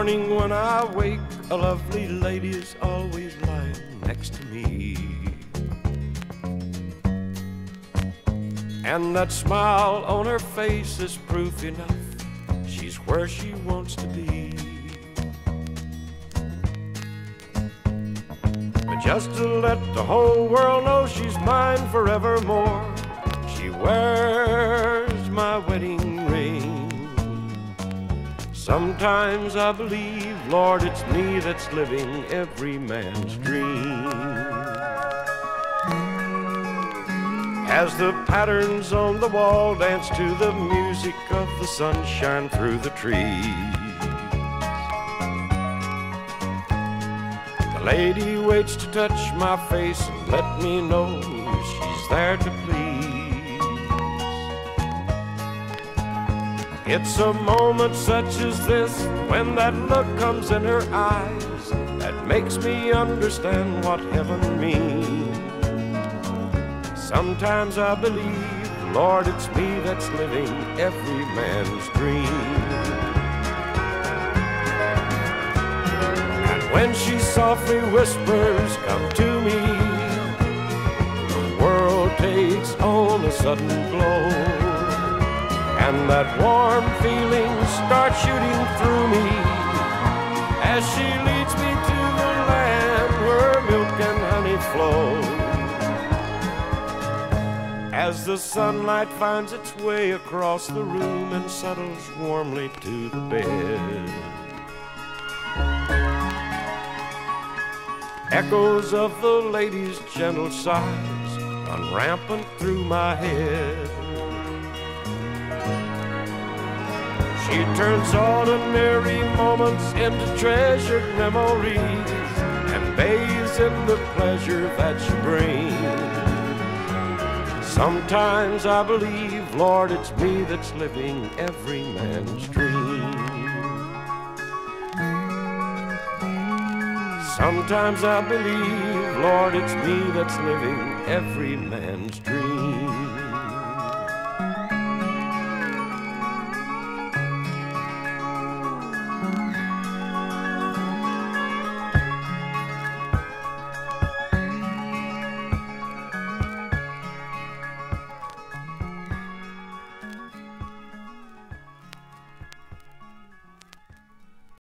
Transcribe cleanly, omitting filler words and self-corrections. morning when I wake, a lovely lady is always lying next to me. And that smile on her face is proof enough she's where she wants to be. But just to let the whole world know she's mine forevermore, she wears my wedding ring. Sometimes I believe, Lord, it's me that's living every man's dream. As the patterns on the wall dance to the music of the sunshine through the trees, the lady waits to touch my face and let me know she's there to please. It's a moment such as this, when that look comes in her eyes, that makes me understand what heaven means. Sometimes I believe, Lord, it's me that's living every man's dream. And when she softly whispers, "Come to me," the world takes on a sudden glow, and that warm feeling starts shooting through me as she leads me to the land where milk and honey flow. As the sunlight finds its way across the room and settles warmly to the bed, echoes of the lady's gentle sighs run rampant through my head. She turns ordinary moments into treasured memories and bathes in the pleasure that she brings. Sometimes I believe, Lord, it's me that's living every man's dream. Sometimes I believe, Lord, it's me that's living every man's dream.